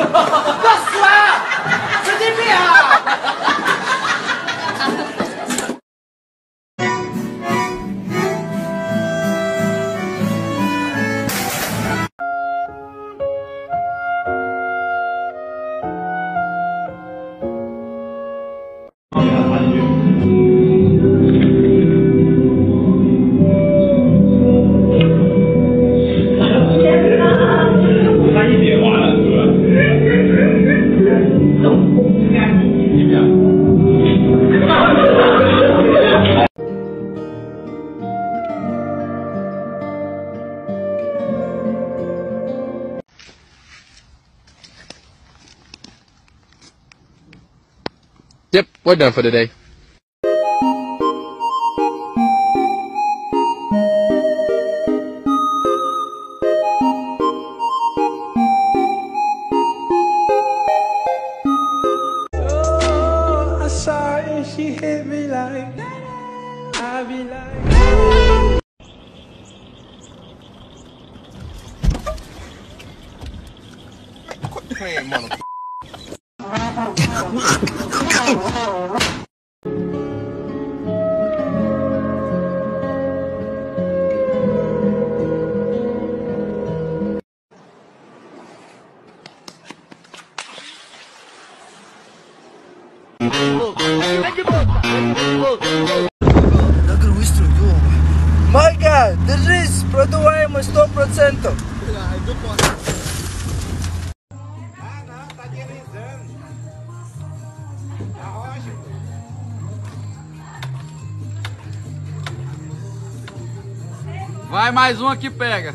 死啦！神经病啊！ Yep, we're done for today. Oh, I saw it and she hit me like that. I be like. Quit playing, motherfucker. Майка, держись, продуваемость 100%. Vai mais uma que pega.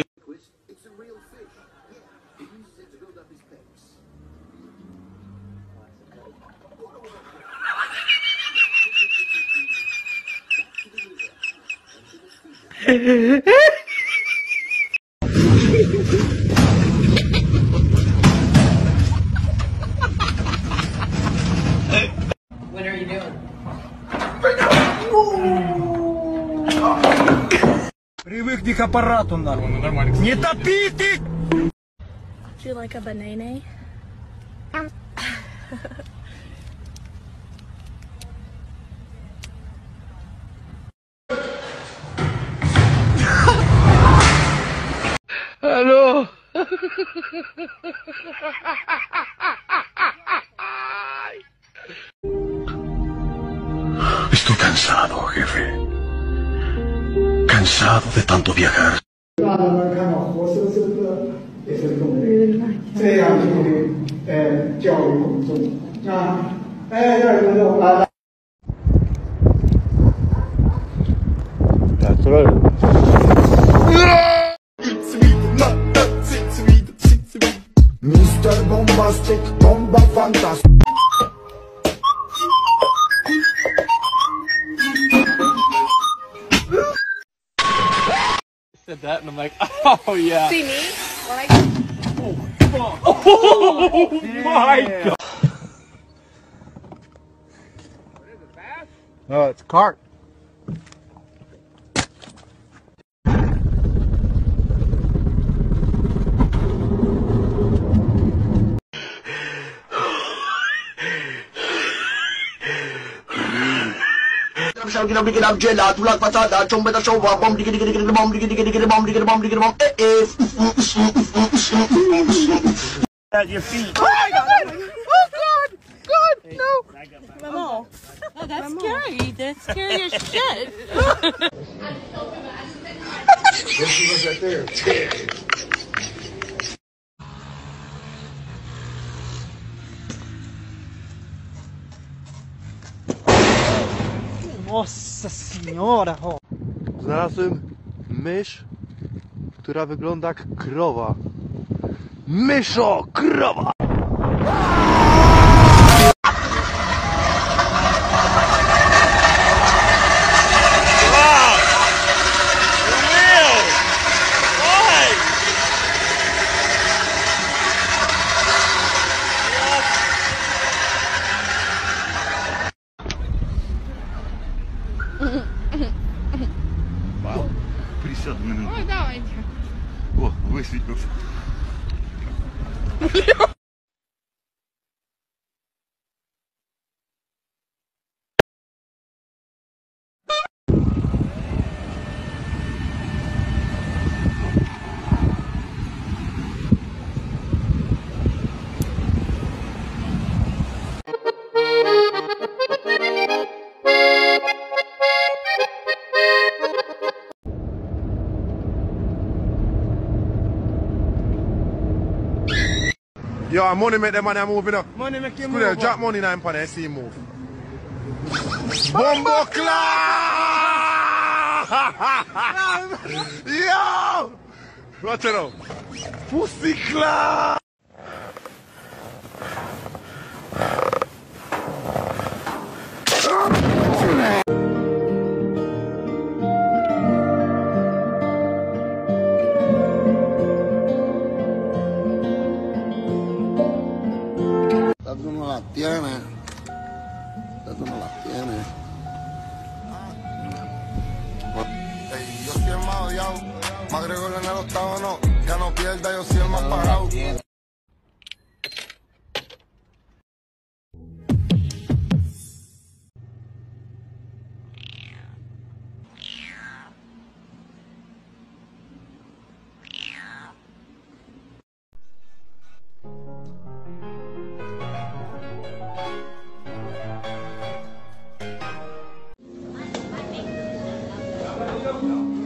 It's a real fish. He uses it to build up his pecs. What are you doing? Привыкни к аппарату, нормально. Не топи ты! Do you like a banana? Алло! Estoy cansado, jefe. Cansado de tanto viajar. Mr. Bombastic, bomba fantastic. Said that and I'm like, oh yeah. See me? Like, oh fuck! Oh my god! What is it, bass? No, it's a carp. At your feet. Oh god! God, no! Mamo. Oh, that's scary. That's scary as shit. I'm so mad. There she was right there. Nossa senhora! O. Znalazłem mysz, która wygląda jak krowa. Myszo, krowa! Ой, давайте. О, высветился. Yo, money make them money moving up. Money make him move. Drop money now and see him move. Bumbo clap! Yo! Watch it out. Pussy clap! Tiene. Yo soy el más odiado, me agrego en el octavo, no, ya no pierda, yo soy el más parado. No.